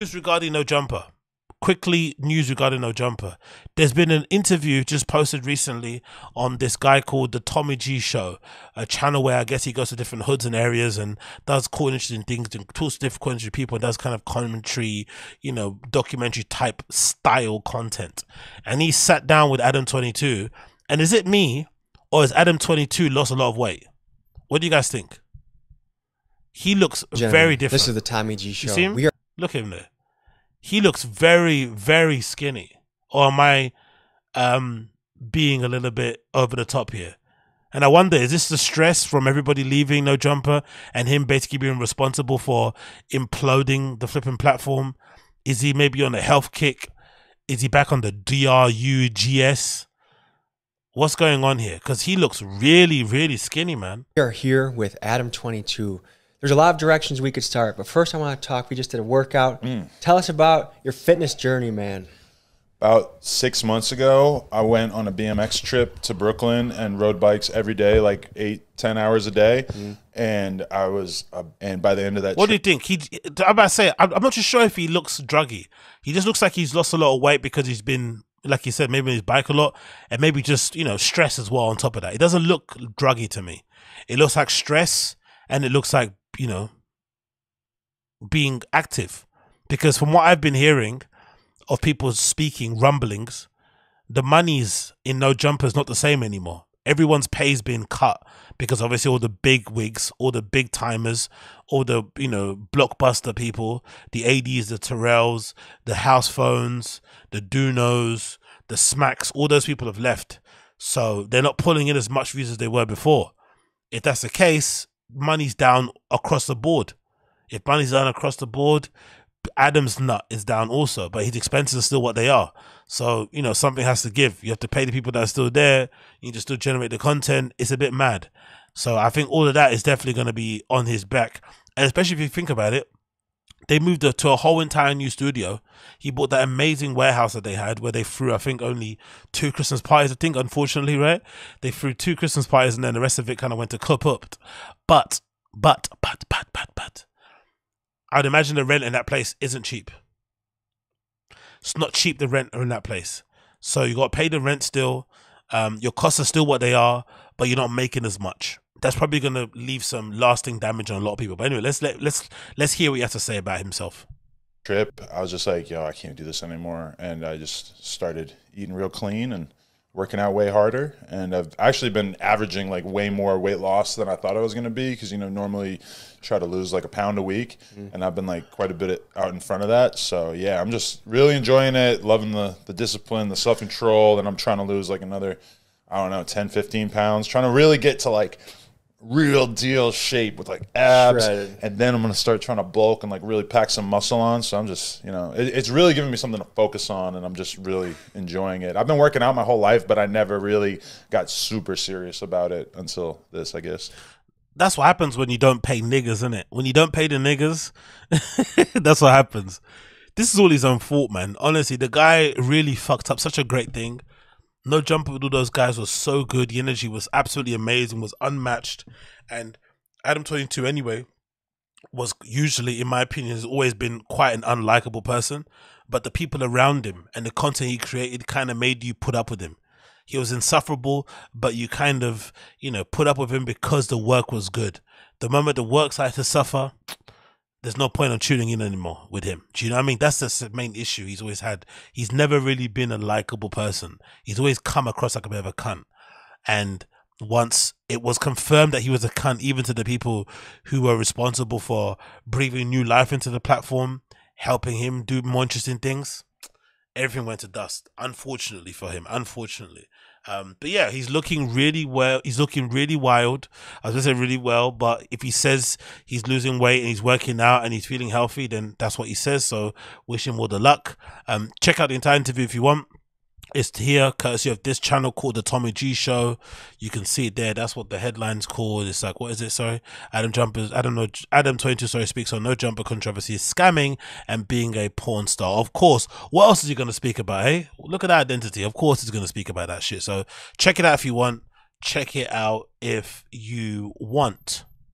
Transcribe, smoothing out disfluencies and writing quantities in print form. News regarding No Jumper. Quickly, news regarding No Jumper. There's been an interview just posted recently on this guy called the Tommy G Show, a channel where I guess he goes to different hoods and areas and does cool interesting things and talks to different country people and does kind of commentary, you know, documentary type style content. And he sat down with Adam22. And is it me or has Adam22 lost a lot of weight? What do you guys think? He looks very different. This is the Tommy G Show. You see him? Look at him there. He looks very, very skinny. Or am I being a little bit over the top here? And I wonder, is this the stress from everybody leaving No Jumper and him basically being responsible for imploding the flipping platform? Is he maybe on a health kick? Is he back on the drugs? What's going on here? Because he looks really, really skinny, man. We are here with Adam22. There's a lot of directions we could start, but first I want to talk. We just did a workout. Tell us about your fitness journey, man. About 6 months ago, I went on a BMX trip to Brooklyn and rode bikes every day, like 8–10 hours a day. And I was, and by the end of that, what do you think? I'm about to say, I'm not too sure if he looks druggy. He just looks like he's lost a lot of weight because he's been, like you said, maybe on his bike a lot, and maybe just, you know, stress as well on top of that. It doesn't look druggy to me. It looks like stress, and it looks like, you know, being active, because from what I've been hearing of people speaking, rumblings, the money's in No Jumper is not the same anymore. Everyone's pay's been cut because obviously all the big wigs, all the big timers, all the, you know, blockbuster people, the ADs, the Terrells, the House Phones, the Dunos, the Smacks, all those people have left. So they're not pulling in as much views as they were before. If that's the case, money's down across the board. If money's down across the board, Adam's nut is down also, but his expenses are still what they are. So, you know, something has to give. You have to pay the people that are still there. You just still generate the content. It's a bit mad. So I think all of that is definitely going to be on his back. And especially if you think about it, they moved to a whole entire new studio. He bought that amazing warehouse that they had where they threw, I think, only 2 Christmas parties, I think, unfortunately, right? They threw 2 Christmas parties and then the rest of it kind of went to cup up. But, I'd imagine the rent in that place isn't cheap. It's not cheap, the rent in that place. So you got to pay the rent still. Your costs are still what they are, but you're not making as much. That's probably going to leave some lasting damage on a lot of people. But anyway, let's hear what he has to say about himself. Trip, I was just like, yo, I can't do this anymore, and I just started eating real clean and working out way harder. And I've actually been averaging like way more weight loss than I thought I was going to be, because, you know, normally try to lose like a pound a week, and I've been like quite a bit out in front of that. So yeah, I'm just really enjoying it, loving the discipline, the self-control, and I'm trying to lose like another, I don't know, 10–15 pounds, trying to really get to like real deal shape with like abs, and then I'm gonna start trying to bulk and like really pack some muscle on. So I'm just, you know, it's really giving me something to focus on, and I'm just really enjoying it. I've been working out my whole life, but I never really got super serious about it until this, I guess. That's what happens when you don't pay niggas, isn't it? When you don't pay the niggas, that's what happens. This is all his own fault, man. Honestly, the guy really fucked up such a great thing. No Jumper with all those guys was so good. The energy was absolutely amazing, was unmatched. And Adam22, anyway, was usually, in my opinion, has always been quite an unlikable person. But the people around him and the content he created kind of made you put up with him. He was insufferable, but you kind of, you know, put up with him because the work was good. The moment the work started to suffer, there's no point on tuning in anymore with him. Do you know what I mean? That's the main issue he's always had. He's never really been a likable person. He's always come across like a bit of a cunt. And once it was confirmed that he was a cunt, even to the people who were responsible for breathing new life into the platform, helping him do more interesting things, everything went to dust, unfortunately for him, unfortunately. But yeah, he's looking really well. He's looking really wild. I was going to say really well, but if he says he's losing weight and he's working out and he's feeling healthy, then that's what he says. So wish him all the luck. Check out the entire interview if you want. It's here, courtesy of this channel called The Tommy G Show. You can see it there. That's what the headline's called. It's like, what is it? Sorry. Adam22, sorry, speaks on No Jumper controversy, scamming, and being a porn star. Of course. What else is he going to speak about, eh? Look at that identity. Of course he's going to speak about that shit. So check it out if you want. Check it out if you want.